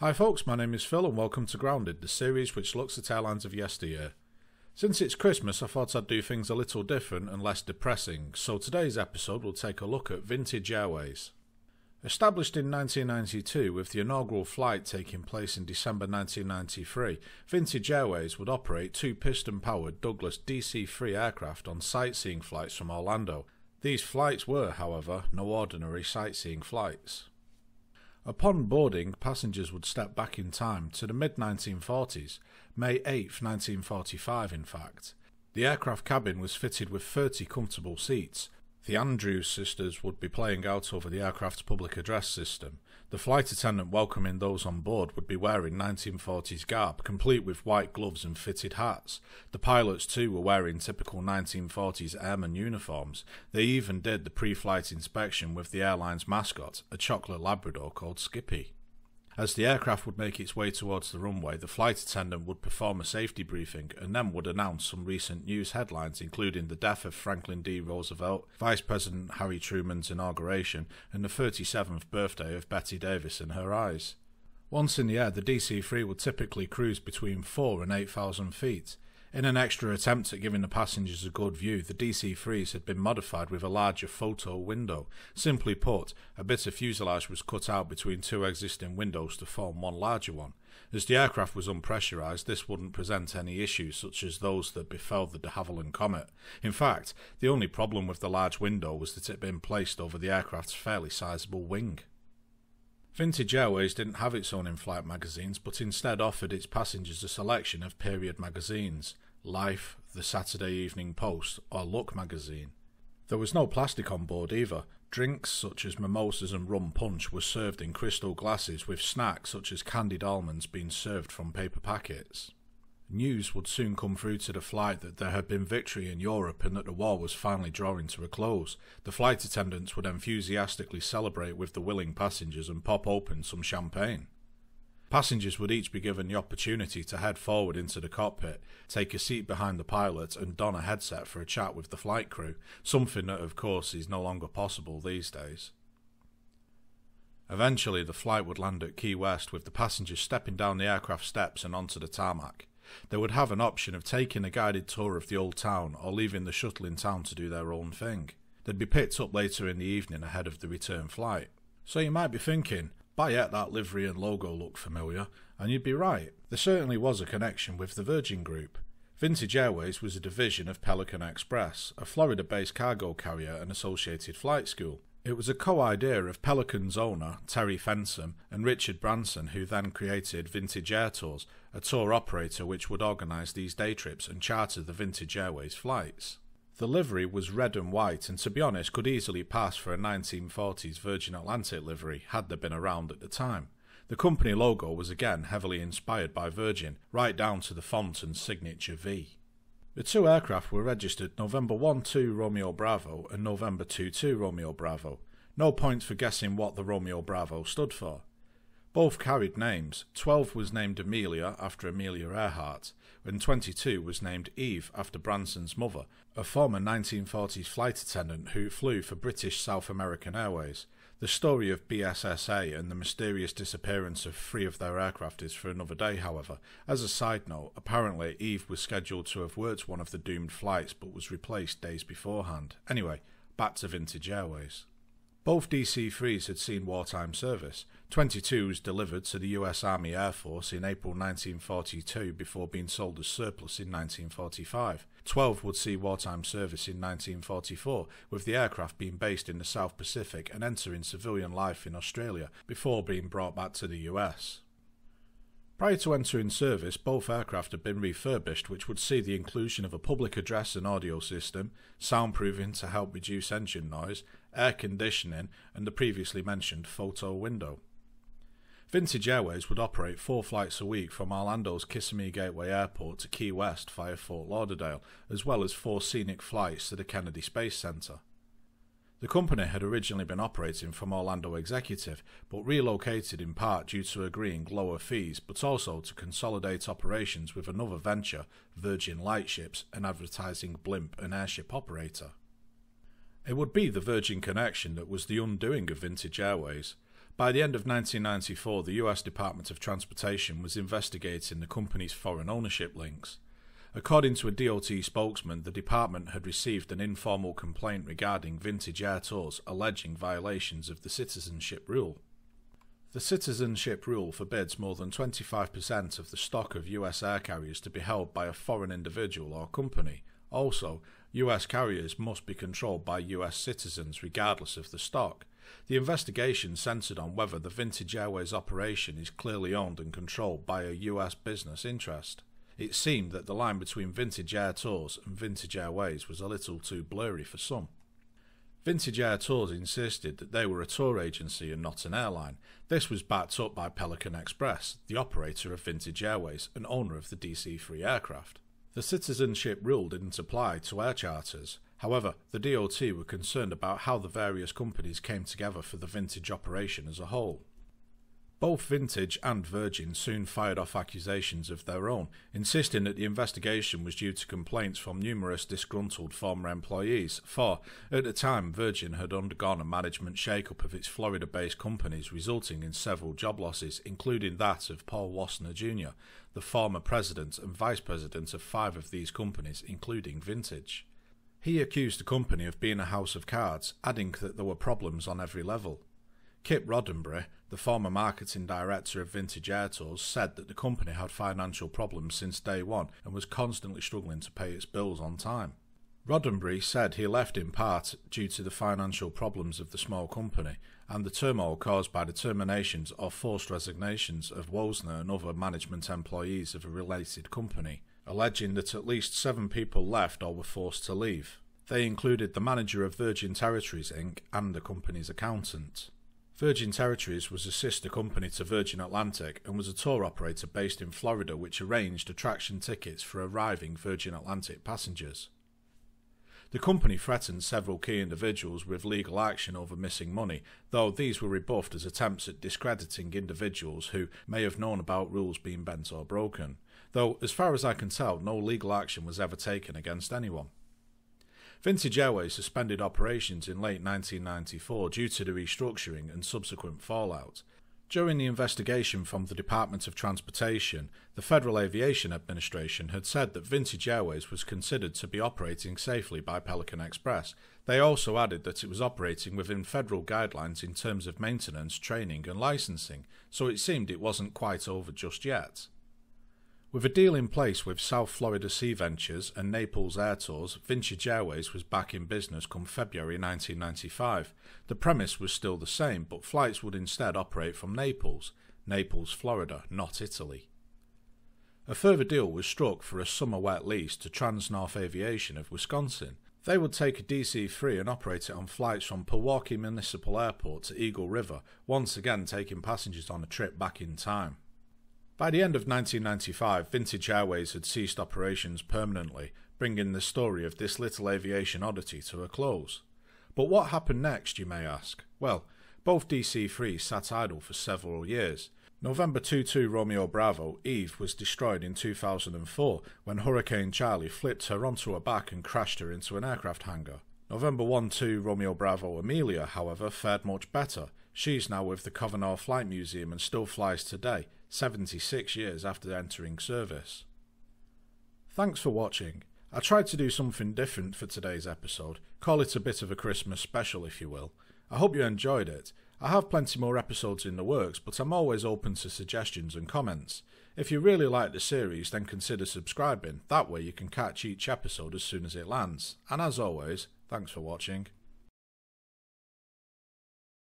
Hi folks, my name is Phil and welcome to Grounded, the series which looks at airlines of yesteryear. Since it's Christmas, I thought I'd do things a little different and less depressing, so today's episode will take a look at Vintage Airways. Established in 1992, with the inaugural flight taking place in December 1993, Vintage Airways would operate two piston-powered Douglas DC-3 aircraft on sightseeing flights from Orlando. These flights were, however, no ordinary sightseeing flights. Upon boarding, passengers would step back in time to the mid-1940s, May 8, 1945 in fact. The aircraft cabin was fitted with 30 comfortable seats. The Andrews sisters would be playing out over the aircraft's public address system. The flight attendant welcoming those on board would be wearing 1940s garb, complete with white gloves and fitted hats. The pilots too were wearing typical 1940s airman uniforms. They even did the pre-flight inspection with the airline's mascot, a chocolate Labrador called Skippy. As the aircraft would make its way towards the runway, the flight attendant would perform a safety briefing and then would announce some recent news headlines, including the death of Franklin D. Roosevelt, Vice President Harry Truman's inauguration, and the 37th birthday of Bette Davis and her eyes. Once in the air, the DC-3 would typically cruise between 4,000 and 8,000 feet. In an extra attempt at giving the passengers a good view, the DC-3s had been modified with a larger photo window. Simply put, a bit of fuselage was cut out between two existing windows to form one larger one. As the aircraft was unpressurised, this wouldn't present any issues such as those that befell the De Havilland Comet. In fact, the only problem with the large window was that it had been placed over the aircraft's fairly sizable wing. Vintage Airways didn't have its own in-flight magazines, but instead offered its passengers a selection of period magazines, Life, the Saturday Evening Post, or Look magazine. There was no plastic on board either. Drinks such as mimosas and rum punch were served in crystal glasses, with snacks such as candied almonds being served from paper packets. News would soon come through to the flight that there had been victory in Europe and that the war was finally drawing to a close. The flight attendants would enthusiastically celebrate with the willing passengers and pop open some champagne. Passengers would each be given the opportunity to head forward into the cockpit, take a seat behind the pilot and don a headset for a chat with the flight crew, something that of course is no longer possible these days. Eventually the flight would land at Key West, with the passengers stepping down the aircraft steps and onto the tarmac. They would have an option of taking a guided tour of the old town or leaving the shuttle in town to do their own thing. They'd be picked up later in the evening ahead of the return flight. So you might be thinking, "Bayette, that livery and logo look familiar," and you'd be right. There certainly was a connection with the Virgin Group. Vintage Airways was a division of Pelican Express, a Florida-based cargo carrier and associated flight school. It was a co-idea of Pelican's owner, Terry Fensom, and Richard Branson, who then created Vintage Air Tours, a tour operator which would organise these day trips and charter the Vintage Airways flights. The livery was red and white and, to be honest, could easily pass for a 1940s Virgin Atlantic livery had they been around at the time. The company logo was again heavily inspired by Virgin, right down to the font and signature V. The two aircraft were registered November 12 Romeo Bravo and November 22 Romeo Bravo. No point for guessing what the Romeo Bravo stood for. Both carried names. 12 was named Amelia after Amelia Earhart, and 22 was named Eve after Branson's mother, a former 1940s flight attendant who flew for British South American Airways. The story of BSSA and the mysterious disappearance of three of their aircraft is for another day, however. As a side note, apparently Eve was scheduled to have worked one of the doomed flights but was replaced days beforehand. Anyway, back to Vintage Airways. Both DC-3s had seen wartime service. 22 was delivered to the US Army Air Force in April 1942 before being sold as surplus in 1945. 12 would see wartime service in 1944, with the aircraft being based in the South Pacific and entering civilian life in Australia before being brought back to the US. Prior to entering service, both aircraft had been refurbished, which would see the inclusion of a public address and audio system, soundproofing to help reduce engine noise, air conditioning and the previously mentioned photo window. Vintage Airways would operate 4 flights a week from Orlando's Kissimmee Gateway Airport to Key West via Fort Lauderdale, as well as 4 scenic flights to the Kennedy Space Center. The company had originally been operating from Orlando Executive, but relocated in part due to agreeing lower fees, but also to consolidate operations with another venture, Virgin Lightships, an advertising blimp and airship operator. It would be the Virgin connection that was the undoing of Vintage Airways. By the end of 1994, the US Department of Transportation was investigating the company's foreign ownership links. According to a DOT spokesman, the department had received an informal complaint regarding Vintage Air Tours alleging violations of the citizenship rule. The citizenship rule forbids more than 25% of the stock of US air carriers to be held by a foreign individual or company. Also, US carriers must be controlled by US citizens regardless of the stock. The investigation centered on whether the Vintage Airways operation is clearly owned and controlled by a US business interest. It seemed that the line between Vintage Air Tours and Vintage Airways was a little too blurry for some. Vintage Air Tours insisted that they were a tour agency and not an airline. This was backed up by Pelican Express, the operator of Vintage Airways and owner of the DC-3 aircraft. The citizenship rule didn't apply to air charters. However, the DOT were concerned about how the various companies came together for the Vintage operation as a whole. Both Vintage and Virgin soon fired off accusations of their own, insisting that the investigation was due to complaints from numerous disgruntled former employees, for, at the time, Virgin had undergone a management shake-up of its Florida-based companies, resulting in several job losses, including that of Paul Wassner Jr, the former president and vice-president of 5 of these companies, including Vintage. He accused the company of being a house of cards, adding that there were problems on every level. Kip Roddenberry, the former marketing director of Vintage Air Tours, said that the company had financial problems since day one and was constantly struggling to pay its bills on time. Roddenberry said he left in part due to the financial problems of the small company and the turmoil caused by the terminations or forced resignations of Wozniak and other management employees of a related company, alleging that at least 7 people left or were forced to leave. They included the manager of Virgin Territories Inc and the company's accountant. Virgin Territories was a sister company to Virgin Atlantic and was a tour operator based in Florida which arranged attraction tickets for arriving Virgin Atlantic passengers. The company threatened several key individuals with legal action over missing money, though these were rebuffed as attempts at discrediting individuals who may have known about rules being bent or broken, though as far as I can tell no legal action was ever taken against anyone. Vintage Airways suspended operations in late 1994 due to the restructuring and subsequent fallout. During the investigation from the Department of Transportation, the Federal Aviation Administration had said that Vintage Airways was considered to be operating safely by Pelican Express. They also added that it was operating within federal guidelines in terms of maintenance, training and licensing, so it seemed it wasn't quite over just yet. With a deal in place with South Florida Sea Ventures and Naples Air Tours, Vintage Airways was back in business come February 1995. The premise was still the same, but flights would instead operate from Naples, Naples, Florida, not Italy. A further deal was struck for a summer wet lease to Trans-North Aviation of Wisconsin. They would take a DC-3 and operate it on flights from Pewaukee Municipal Airport to Eagle River, once again taking passengers on a trip back in time. By the end of 1995, Vintage Airways had ceased operations permanently, bringing the story of this little aviation oddity to a close. But what happened next, you may ask? Well, both DC-3s sat idle for several years. November 22 Romeo Bravo Eve was destroyed in 2004 when Hurricane Charlie flipped her onto her back and crashed her into an aircraft hangar. November 12 Romeo Bravo Amelia, however, fared much better. She's now with the Covenor Flight Museum and still flies today, 76 years after entering service. Thanks for watching. I tried to do something different for today's episode, call it a bit of a Christmas special if you will. I hope you enjoyed it. I have plenty more episodes in the works, but I'm always open to suggestions and comments. If you really like the series, then consider subscribing, that way you can catch each episode as soon as it lands. And as always, thanks for watching.